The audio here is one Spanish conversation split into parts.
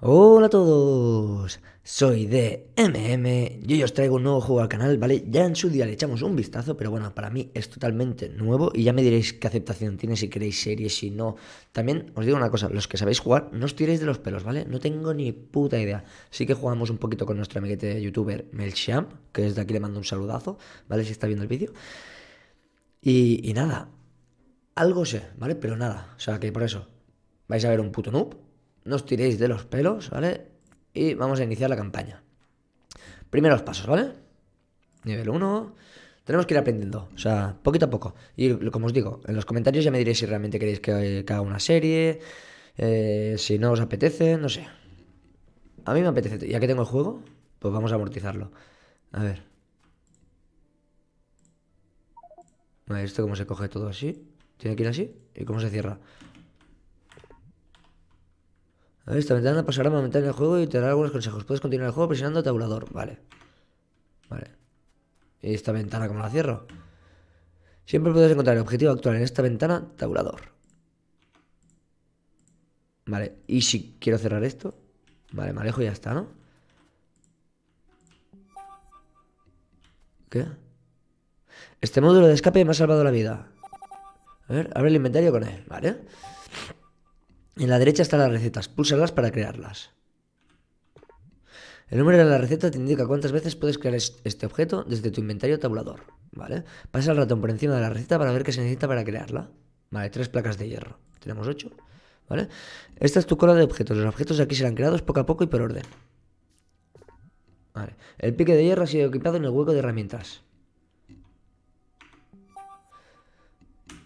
Hola a todos, soy de MM y hoy os traigo un nuevo juego al canal, ¿vale? Ya en su día le echamos un vistazo, pero bueno, para mí es totalmente nuevo y ya me diréis qué aceptación tiene, si queréis series, si no. También os digo una cosa, los que sabéis jugar, no os tiréis de los pelos, ¿vale? No tengo ni puta idea. Sí que jugamos un poquito con nuestro amiguete youtuber Melchamp, que desde aquí le mando un saludazo, ¿vale? Si está viendo el vídeo. Y nada, algo sé, ¿vale? Pero nada, o sea que por eso vais a ver un puto noob. No os tiréis de los pelos, ¿vale? Y vamos a iniciar la campaña. Primeros pasos, ¿vale? Nivel 1. Tenemos que ir aprendiendo, o sea, poquito a poco. Y como os digo, en los comentarios ya me diréis si realmente queréis que haga una serie, si no os apetece, no sé. A mí me apetece. Ya que tengo el juego, pues vamos a amortizarlo. A ver. A ver, esto cómo se coge todo así. Tiene que ir así. ¿Y cómo se cierra? A ver, esta ventana pasará momentáneamente en el juego y te dará algunos consejos. Puedes continuar el juego presionando tabulador. Vale. Vale. ¿Y esta ventana cómo la cierro? Siempre puedes encontrar el objetivo actual en esta ventana tabulador. Vale. ¿Y si quiero cerrar esto? Vale, me alejo y ya está, ¿no? ¿Qué? Este módulo de escape me ha salvado la vida. A ver, abre el inventario con él. Vale. En la derecha están las recetas, púlsalas para crearlas. El número de la receta te indica cuántas veces puedes crear este objeto desde tu inventario tabulador, ¿vale? Pasa el ratón por encima de la receta para ver qué se necesita para crearla. Vale, 3 placas de hierro. Tenemos 8, ¿vale? Esta es tu cola de objetos. Los objetos aquí serán creados poco a poco y por orden. Vale. El pique de hierro ha sido equipado en el hueco de herramientas.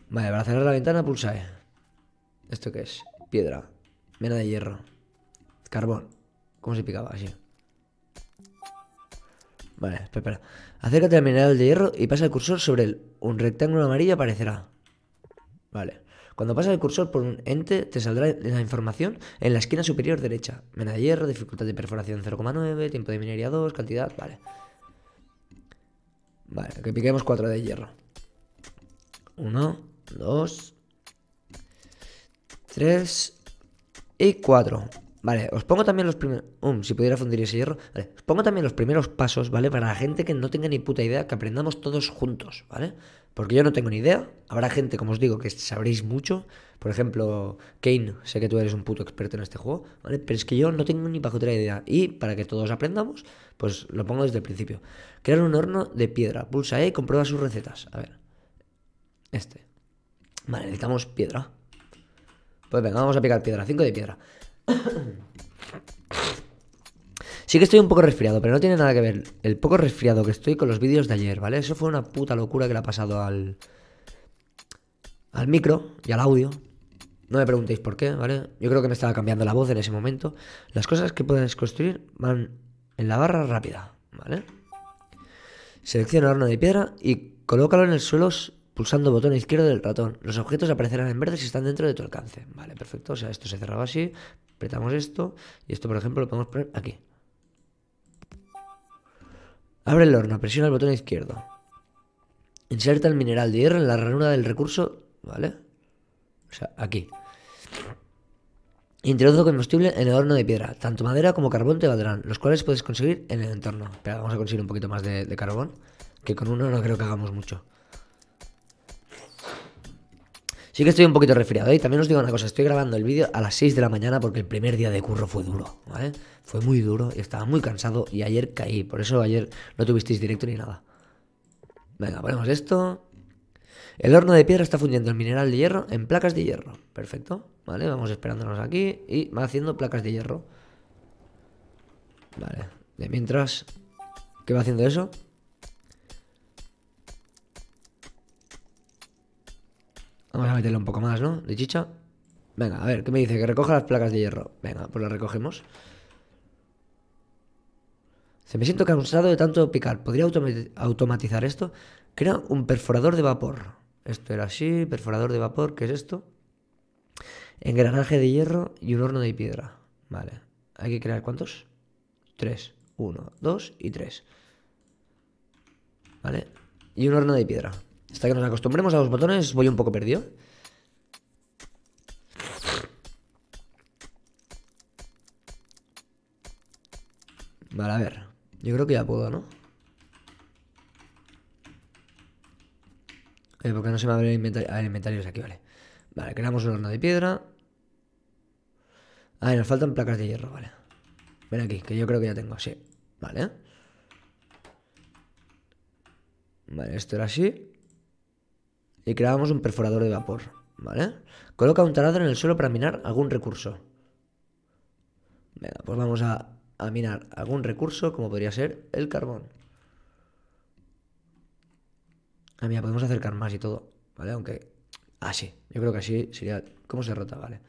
Vale, para cerrar la ventana pulsa E. ¿Esto qué es? Piedra, mena de hierro, carbón. ¿Cómo se picaba? Así. Vale, espera. Acércate al mineral de hierro y pasa el cursor sobre él. Un rectángulo amarillo aparecerá. Vale. Cuando pasas el cursor por un ente, te saldrá la información en la esquina superior derecha. Mena de hierro, dificultad de perforación 0,9, tiempo de minería 2, cantidad. Vale. Vale, que piquemos 4 de hierro. 1, 2... 3 y 4. Vale, os pongo también los primeros... si pudiera fundir ese hierro. Vale, os pongo también los primeros pasos, ¿vale? Para la gente que no tenga ni puta idea, que aprendamos todos juntos, ¿vale? Porque yo no tengo ni idea. Habrá gente, como os digo, que sabréis mucho. Por ejemplo, Kane, sé que tú eres un puto experto en este juego, ¿vale? Pero es que yo no tengo ni pajotera idea. Y para que todos aprendamos, pues lo pongo desde el principio. Crear un horno de piedra. Pulsa E y comprueba sus recetas. A ver. Este. Vale, necesitamos piedra. Pues venga, vamos a picar piedra, 5 de piedra. Sí que estoy un poco resfriado, pero no tiene nada que ver el poco resfriado que estoy con los vídeos de ayer, ¿vale? Eso fue una puta locura que le ha pasado al micro y al audio. No me preguntéis por qué, ¿vale? Yo creo que me estaba cambiando la voz en ese momento. Las cosas que puedes construir van en la barra rápida, ¿vale? Selecciona el horno de piedra y colócalo en el suelo pulsando botón izquierdo del ratón. Los objetos aparecerán en verde si están dentro de tu alcance. Vale, perfecto. O sea, esto se cerraba así. Apretamos esto. Y esto, por ejemplo, lo podemos poner aquí. Abre el horno. Presiona el botón izquierdo. Inserta el mineral de hierro en la ranura del recurso. Vale. O sea, aquí. Introduce combustible en el horno de piedra. Tanto madera como carbón te valdrán, los cuales puedes conseguir en el entorno. Espera, vamos a conseguir un poquito más de carbón, que con uno no creo que hagamos mucho. Sí que estoy un poquito resfriado, ¿eh? Y también os digo una cosa, estoy grabando el vídeo a las 6 de la mañana porque el primer día de curro fue duro, ¿vale? Fue muy duro y estaba muy cansado y ayer caí, por eso ayer no tuvisteis directo ni nada. Venga, ponemos esto. El horno de piedra está fundiendo el mineral de hierro en placas de hierro. Perfecto, ¿vale? Vamos esperándonos aquí y va haciendo placas de hierro. Vale, de mientras... ¿Qué va haciendo eso? Vamos a meterle un poco más, ¿no? De chicha. Venga, a ver, ¿qué me dice? Que recoja las placas de hierro. Venga, pues las recogemos. Se me siento cansado de tanto picar. ¿Podría automatizar esto? Crea un perforador de vapor. Esto era así, perforador de vapor. ¿Qué es esto? Engranaje de hierro y un horno de piedra. Vale. Hay que crear ¿cuántos? 3. 1, 2 y 3. Vale. Y un horno de piedra. Hasta que nos acostumbremos a los botones, voy un poco perdido. Vale, a ver. Yo creo que ya puedo, ¿no? Porque no se me abre el inventario. A ver, inventarios aquí, vale. Vale, creamos un horno de piedra. Ah, y nos faltan placas de hierro, vale. Ven aquí, que yo creo que ya tengo, sí. Vale. Vale, esto era así. Y creamos un perforador de vapor, ¿vale? Coloca un taladro en el suelo para minar algún recurso. Venga, pues vamos a minar algún recurso, como podría ser el carbón. Ah, mira, podemos acercar más y todo, ¿vale? Aunque... Ah, sí, yo creo que así sería... ¿Cómo se rota? Vale.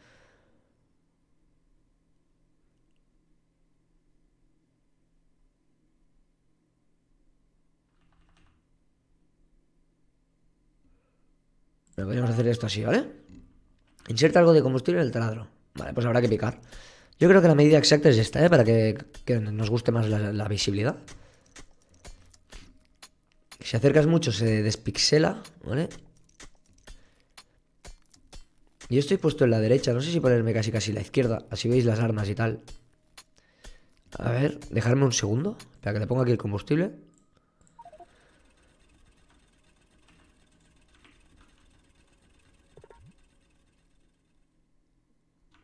Bueno, podríamos hacer esto así, ¿vale? Inserta algo de combustible en el taladro. Vale, pues habrá que picar. Yo creo que la medida exacta es esta, ¿eh? Para que nos guste más la visibilidad. Si acercas mucho se despixela, ¿vale? Yo estoy puesto en la derecha. No sé si ponerme casi la izquierda. Así veis las armas y tal. A ver, dejarme un segundo para que le ponga aquí el combustible.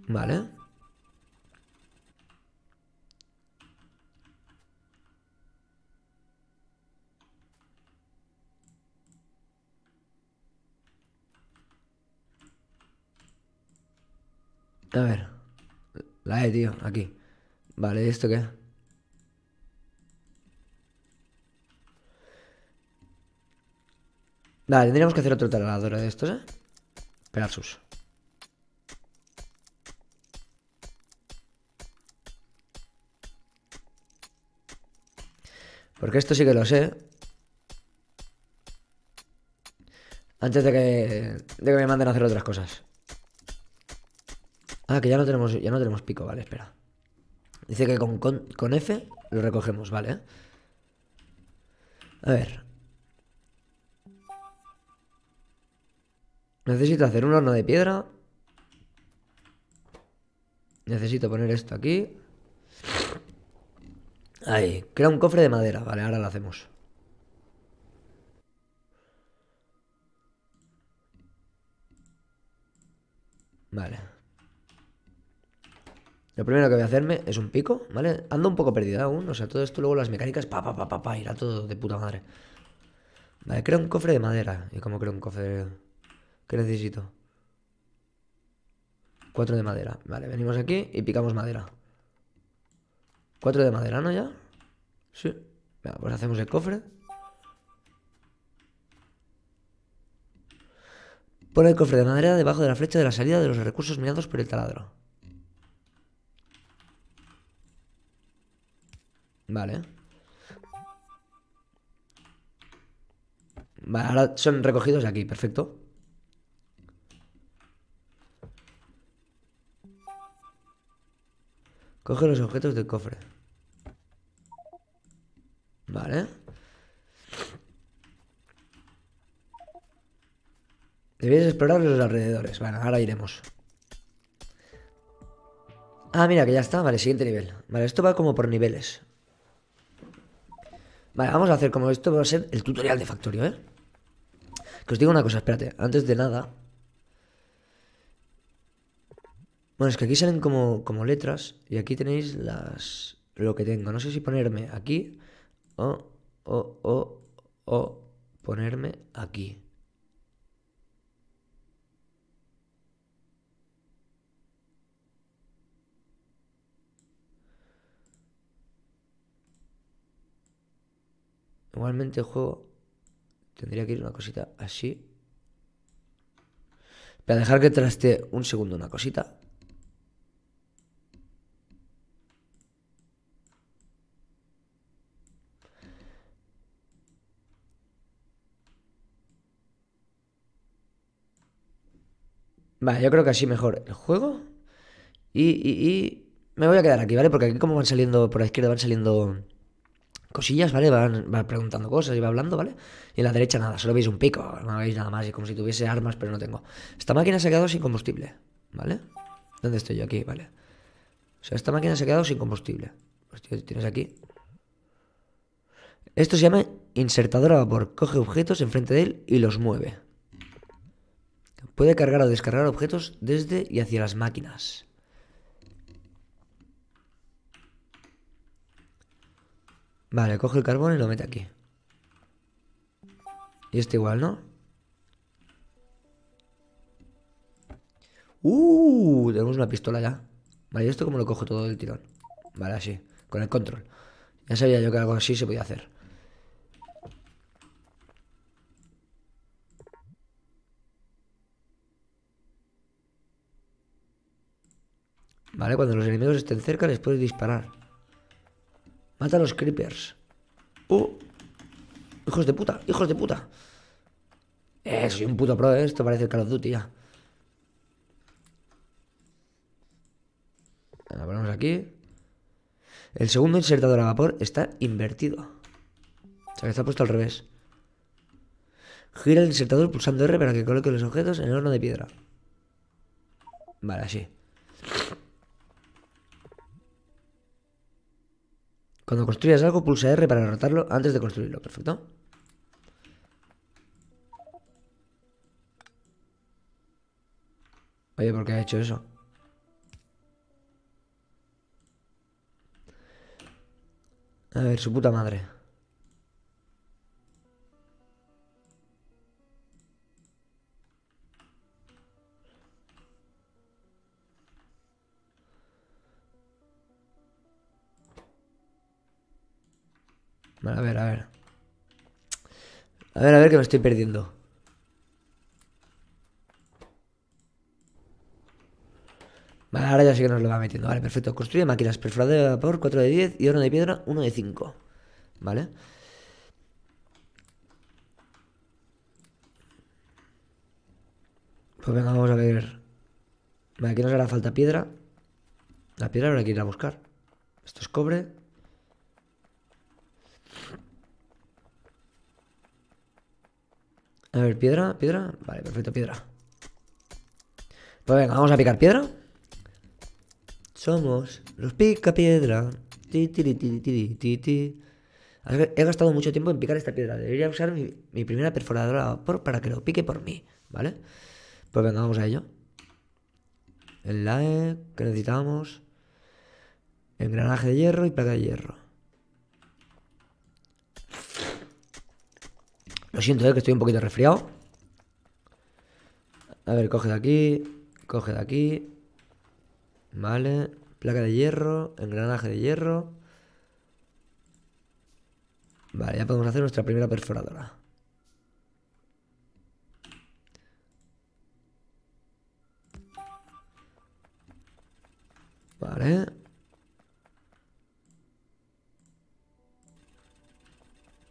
Vale. A ver. La E, tío, aquí. Vale, ¿y esto qué? Vale, tendríamos que hacer otro taladro de estos, ¿eh? Esperar sus. Porque esto sí que lo sé. Antes de que me manden a hacer otras cosas. Ah, que ya no tenemos pico, vale, espera. Dice que con F lo recogemos, vale. A ver. Necesito hacer un horno de piedra. Necesito poner esto aquí. Ahí, crea un cofre de madera. Vale, ahora lo hacemos. Vale. Lo primero que voy a hacerme es un pico, ¿vale? Ando un poco perdida aún, o sea, todo esto luego las mecánicas, irá todo de puta madre. Vale, crea un cofre de madera. ¿Y cómo creo un cofre? ¿Qué necesito? 4 de madera. Vale, venimos aquí y picamos madera. 4 de madera, ¿no ya? Sí. Venga, pues hacemos el cofre. Pon el cofre de madera debajo de la flecha de la salida de los recursos minados por el taladro. Vale. Vale, ahora son recogidos aquí, perfecto. Coge los objetos del cofre. Vale. Debéis explorar los alrededores. Bueno, ahora iremos. Ah, mira, que ya está. Vale, siguiente nivel. Vale, esto va como por niveles. Vale, vamos a hacer como esto va a ser el tutorial de Factorio, ¿eh? Que os digo una cosa, espérate. Antes de nada... Bueno, es que aquí salen como letras y aquí tenéis lo que tengo. No sé si ponerme aquí o ponerme aquí. Igualmente el juego tendría que ir una cosita así. Para dejar que traste un segundo una cosita. Vale, yo creo que así mejor el juego. Y me voy a quedar aquí, ¿vale? Porque aquí como van saliendo por la izquierda van saliendo cosillas, ¿vale? Van preguntando cosas y va hablando, ¿vale? Y en la derecha nada, solo veis un pico, no veis nada más. Es como si tuviese armas, pero no tengo. Esta máquina se ha quedado sin combustible, ¿vale? ¿Dónde estoy yo? Aquí, ¿vale? O sea, esta máquina se ha quedado sin combustible. Tienes aquí. Esto se llama insertador a vapor. Coge objetos enfrente de él y los mueve. Puede cargar o descargar objetos desde y hacia las máquinas. Vale, coge el carbón y lo mete aquí. Y este igual, ¿no? Tenemos una pistola ya. Vale, ¿y esto cómo lo cojo todo del tirón? Vale, así, con el control. Ya sabía yo que algo así se podía hacer. Vale, cuando los enemigos estén cerca les puedes disparar. Mata a los creepers. ¡Hijos de puta! ¡Hijos de puta! Soy un puto pro, esto parece el Call of Duty ya. La ponemos aquí. El segundo insertador a vapor está invertido. O sea que está puesto al revés. Gira el insertador pulsando R para que coloque los objetos en el horno de piedra. Vale, así. Cuando construyas algo, pulsa R para rotarlo antes de construirlo. Perfecto. Oye, ¿por qué ha hecho eso? A ver, su puta madre. Vale, a ver, a ver. A ver, que me estoy perdiendo. Vale, ahora ya sí que nos lo va metiendo. Vale, perfecto. Construye máquinas. Perforador de vapor, 4 de 10. Y horno de piedra, 1 de 5. Vale. Pues venga, vamos a ver. Vale, aquí nos hará falta piedra. La piedra habrá que ir a buscar. Esto es cobre. A ver, piedra, piedra. Vale, perfecto, piedra. Pues venga, vamos a picar piedra. Somos los picapiedra. He gastado mucho tiempo en picar esta piedra. Debería usar mi primera perforadora a vapor para que lo pique por mí, ¿vale? Pues venga, vamos a ello. El lae que necesitamos. Engranaje de hierro y placa de hierro. Lo siento, que estoy un poquito resfriado. A ver, coge de aquí. Coge de aquí. Vale, placa de hierro, engranaje de hierro. Vale, ya podemos hacer nuestra primera perforadora. Vale.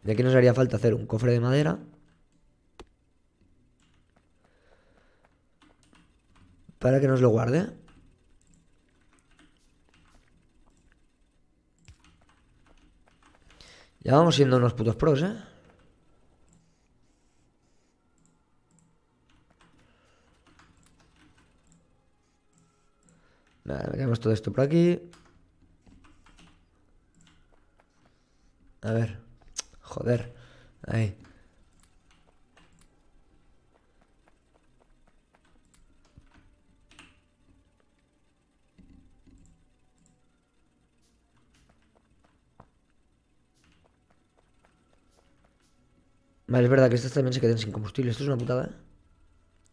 Y aquí nos haría falta hacer un cofre de madera para que nos lo guarde. Ya vamos siendo unos putos pros, ¿eh? Vale, metemos todo esto por aquí. A ver. Joder. Ahí. Vale, es verdad que estas también se quedan sin combustible. Esto es una putada, ¿eh?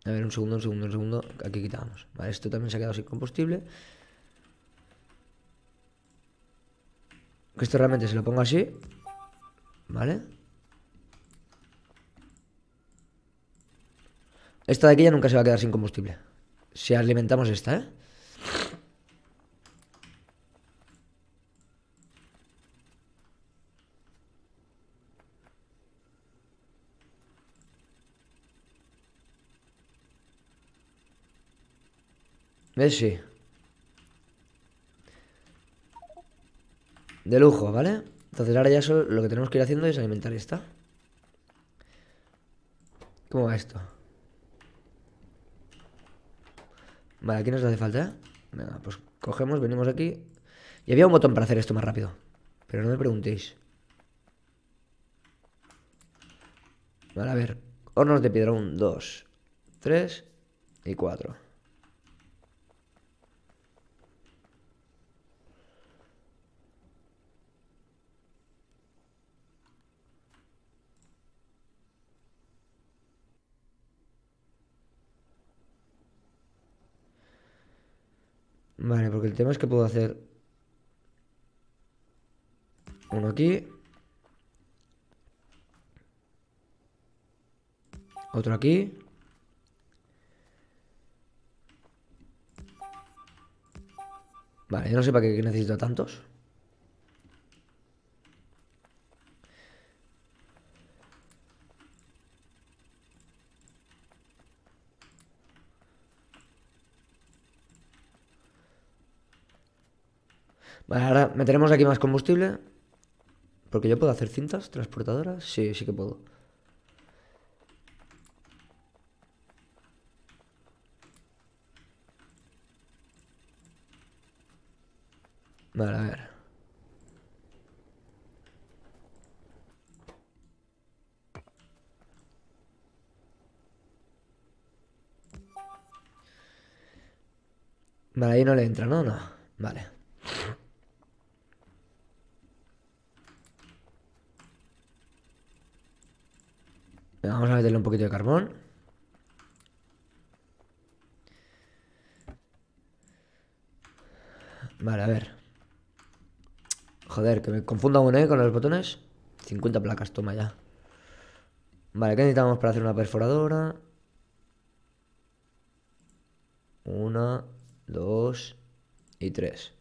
A ver, un segundo. Aquí quitamos. Vale, esto también se ha quedado sin combustible. Esto realmente se lo pongo así. Vale. Esta de aquí ya nunca se va a quedar sin combustible. Si alimentamos esta, ¿eh? ¿Ves? Sí. De lujo, ¿vale? Entonces ahora ya solo lo que tenemos que ir haciendo es alimentar esta. ¿Cómo va esto? Vale, aquí nos hace falta, ¿eh? Venga, pues cogemos, venimos aquí. Y había un botón para hacer esto más rápido, pero no me preguntéis. Vale, a ver. Hornos de piedrón 2, 3 y 4. Vale, porque el tema es que puedo hacer uno aquí, otro aquí. Vale, yo no sé para qué necesito tantos. Vale, ahora meteremos aquí más combustible. Porque yo puedo hacer cintas transportadoras. Sí, sí que puedo. Vale, a ver. Vale, ahí no le entra, ¿no? No, vale. Vamos a meterle un poquito de carbón. Vale, a ver. Joder, que me confundo aún, con los botones. 50 placas, toma ya. Vale, ¿qué necesitamos para hacer una perforadora? 1, 2 y 3.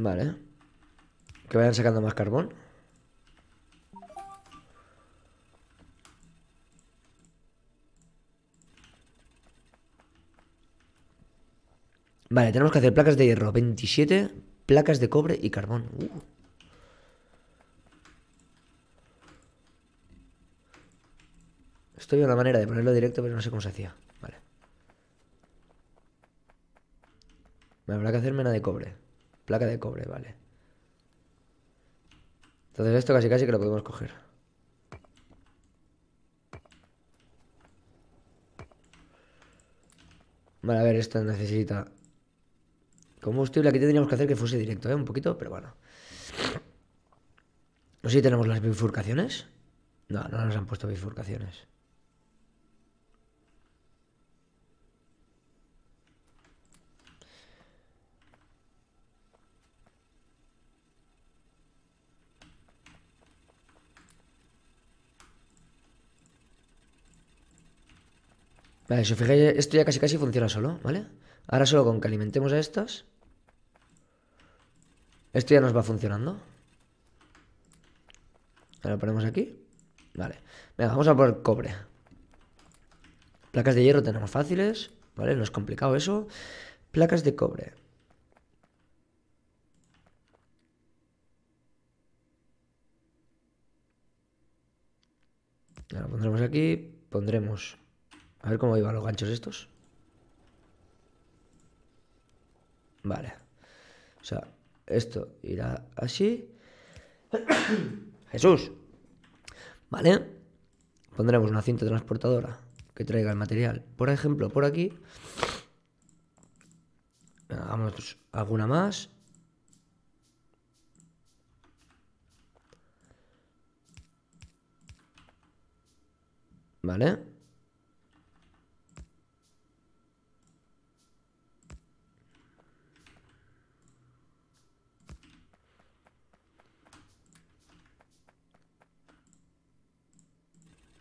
Vale. Que vayan sacando más carbón. Vale, tenemos que hacer placas de hierro. 27 placas de cobre y carbón. Esto había una manera de ponerlo directo, pero no sé cómo se hacía. Vale. Me habrá que hacerme una de cobre. Placa de cobre, vale. Entonces esto casi casi que lo podemos coger. Vale, a ver, esto necesita combustible. Aquí tendríamos que hacer que fuese directo, un poquito, pero bueno. No sé si tenemos las bifurcaciones. No, no nos han puesto bifurcaciones. Vale, si os fijáis, esto ya casi casi funciona solo, ¿vale? Ahora solo con que alimentemos a estas, esto ya nos va funcionando. Ahora lo ponemos aquí. Vale. Venga, vamos a poner cobre. Placas de hierro tenemos fáciles, ¿vale? No es complicado eso. Placas de cobre. Ahora lo pondremos aquí. Pondremos... A ver cómo iban los ganchos estos. Vale. O sea, esto irá así. ¡Jesús! Vale. Pondremos una cinta transportadora que traiga el material. Por ejemplo, por aquí. Hagamos alguna más. Vale.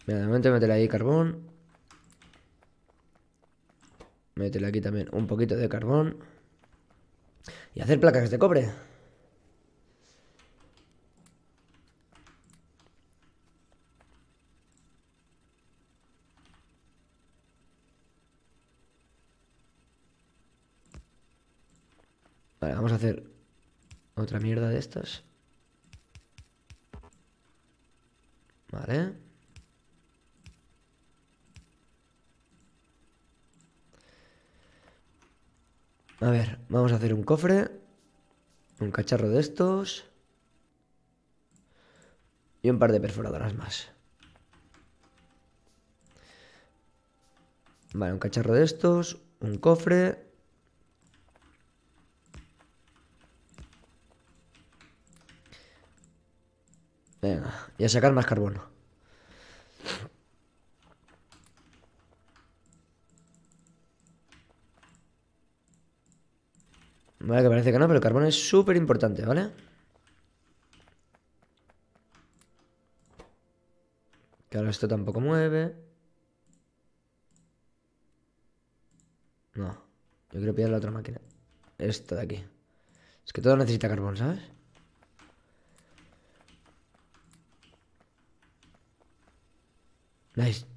Mira, de momento métele ahí carbón. Métele aquí también un poquito de carbón. Y hacer placas de cobre. Vale, vamos a hacer otra mierda de estas. Vale. A ver, vamos a hacer un cofre. Un cacharro de estos. Y un par de perforadoras más. Vale, un cacharro de estos. Un cofre. Venga, y a sacar más carbono. Vale, que parece que no, pero el carbono es súper importante, ¿vale? Claro, esto tampoco mueve. No, yo quiero pillar la otra máquina. Esta de aquí. Es que todo necesita carbón, ¿sabes?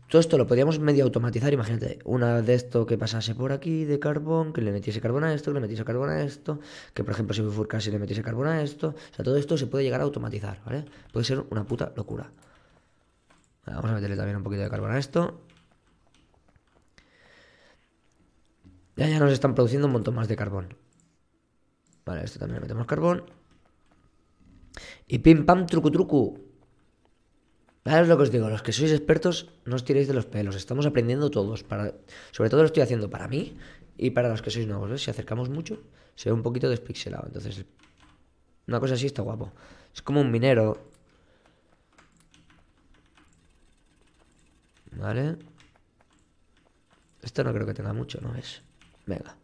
Todo esto lo podíamos medio automatizar, imagínate, una de esto que pasase por aquí de carbón, que le metiese carbón a esto, que le metiese carbón a esto, que por ejemplo si bifurcase le metiese carbón a esto, o sea, todo esto se puede llegar a automatizar, ¿vale? Puede ser una puta locura. Vale, vamos a meterle también un poquito de carbón a esto. Ya nos están produciendo un montón más de carbón. Vale, esto también le metemos carbón. Y pim pam trucu trucu. Ahora es lo que os digo, los que sois expertos no os tiréis de los pelos, estamos aprendiendo todos, sobre todo lo estoy haciendo para mí y para los que sois nuevos, ¿ves? Si acercamos mucho se ve un poquito despixelado, entonces una cosa así está guapo, es como un minero. Vale, esto no creo que tenga mucho, ¿no ves? Venga,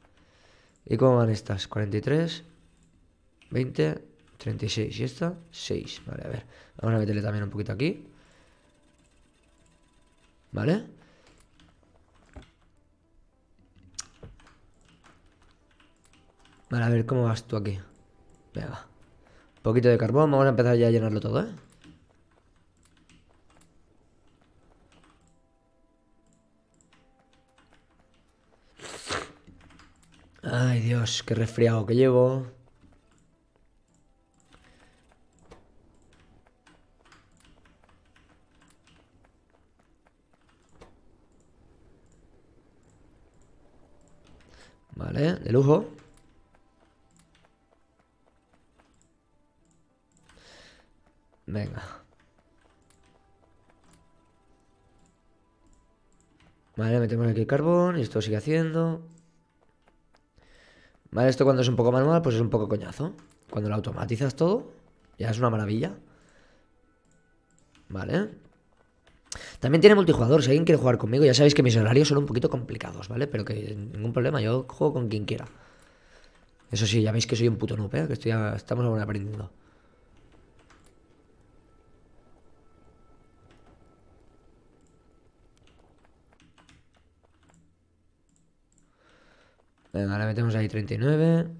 ¿y cómo van estas? 43, 20, 36 y esta, 6, vale, a ver, vamos a meterle también un poquito aquí. ¿Vale? Vale, a ver, ¿cómo vas tú aquí? Venga. Un poquito de carbón, vamos a empezar ya a llenarlo todo, ¿eh? Ay, Dios, qué resfriado que llevo. Vale, de lujo. Venga. Vale, metemos aquí el carbón y esto sigue haciendo. Vale, esto cuando es un poco manual, pues es un poco coñazo. Cuando lo automatizas todo, ya es una maravilla. Vale. También tiene multijugador, si alguien quiere jugar conmigo, ya sabéis que mis horarios son un poquito complicados, ¿vale? Pero que ningún problema, yo juego con quien quiera. Eso sí, ya veis que soy un puto noob, ¿eh? Que estamos aún aprendiendo. Venga, ahora metemos ahí 39.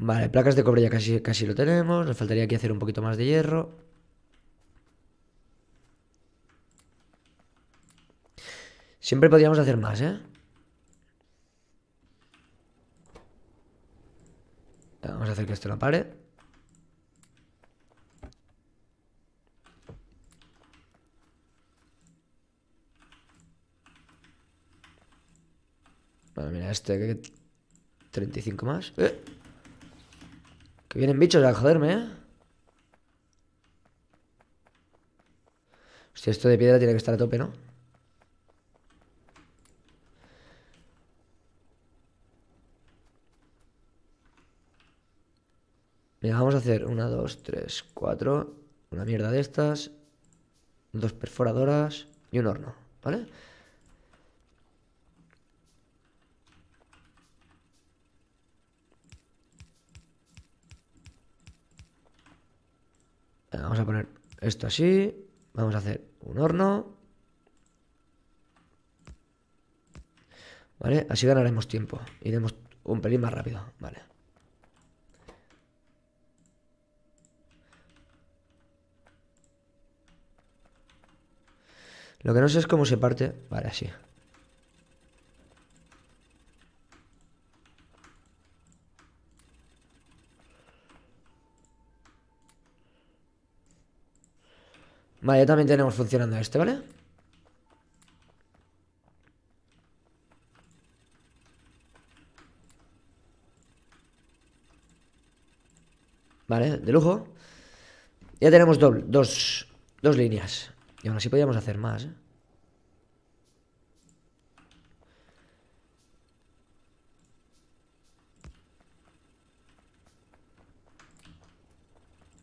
Vale, placas de cobre ya casi lo tenemos. Nos faltaría aquí hacer un poquito más de hierro. Siempre podríamos hacer más, ¿eh? Vamos a hacer que esto no pare. Bueno, mira, este que 35 más. ¡Eh! Que vienen bichos a joderme, ¿eh? Hostia, esto de piedra tiene que estar a tope, ¿no? Mira, vamos a hacer una, dos, tres, cuatro. Una mierda de estas. Dos perforadoras. Y un horno, ¿vale? Vamos a poner esto así. Vamos a hacer un horno. Vale, así ganaremos tiempo. Iremos un pelín más rápido. Vale. Lo que no sé es cómo se parte. Vale, así. Vale, ya también tenemos funcionando este, ¿vale? Vale, de lujo. Ya tenemos dos líneas. Y aún así podíamos hacer más, ¿eh?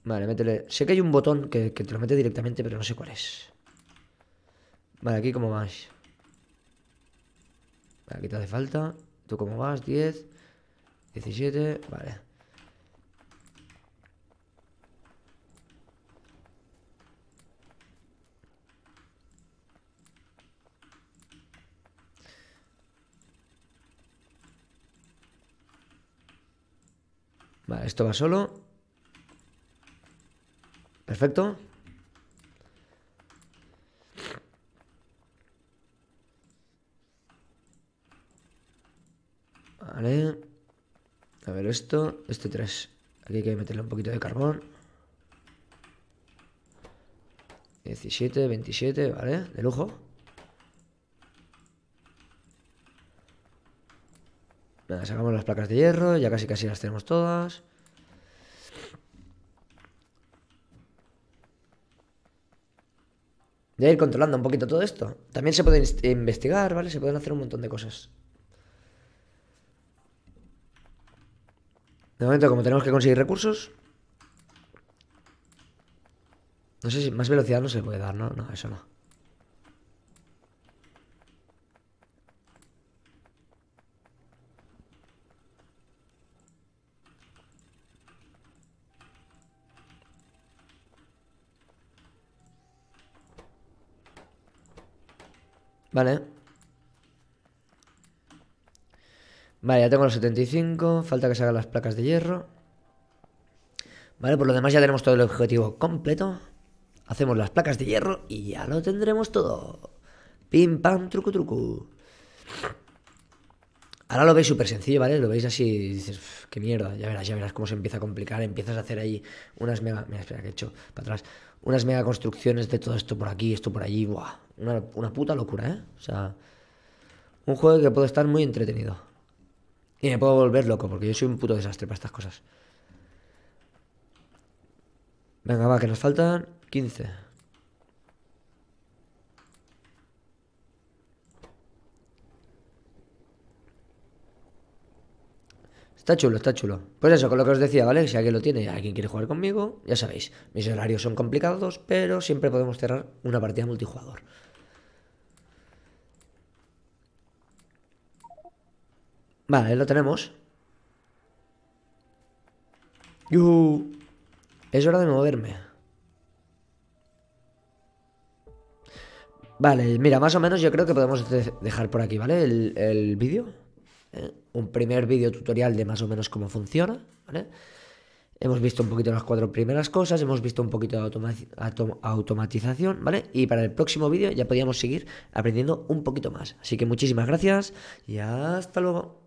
Vale, métele. Sé que hay un botón que te lo mete directamente, pero no sé cuál es. Vale, aquí como vas. Vale, aquí te hace falta. Tú como vas, 10, 17, vale. Vale, esto va solo. Perfecto. Vale. A ver esto. Este 3. Aquí hay que meterle un poquito de carbón. 17, 27, vale. De lujo. Nada, sacamos las placas de hierro. Ya casi casi las tenemos todas. Voy a ir controlando un poquito todo esto. También se puede investigar, ¿vale? Se pueden hacer un montón de cosas. De momento, como tenemos que conseguir recursos... No sé si más velocidad no se le puede dar, ¿no? No, eso no. Vale. Vale, ya tengo los 75. Falta que se hagan las placas de hierro. Vale, por lo demás ya tenemos todo el objetivo completo. Hacemos las placas de hierro y ya lo tendremos todo. Pim, pam, truco, truco. Ahora lo veis súper sencillo, ¿vale? Lo veis así y dices, qué mierda. Ya verás cómo se empieza a complicar. Empiezas a hacer ahí unas mega... Mira, espera, que he hecho para atrás. Unas mega construcciones de todo esto por aquí, esto por allí. Buah. Una puta locura, ¿eh? O sea, un juego que puede estar muy entretenido. Y me puedo volver loco, porque yo soy un puto desastre para estas cosas. Venga, va, que nos faltan 15. Está chulo, está chulo. Pues eso, con lo que os decía, ¿vale? Si alguien lo tiene y alguien quiere jugar conmigo, ya sabéis. Mis horarios son complicados, pero siempre podemos cerrar una partida multijugador. Vale, lo tenemos. ¡Yuhu! Es hora de moverme. Vale, mira, más o menos yo creo que podemos dejar por aquí, ¿vale? El vídeo. Un primer vídeo tutorial de más o menos cómo funciona, ¿vale? Hemos visto un poquito las 4 primeras cosas, hemos visto un poquito de automatización, ¿vale? Y para el próximo vídeo ya podíamos seguir aprendiendo un poquito más. Así que muchísimas gracias y hasta luego.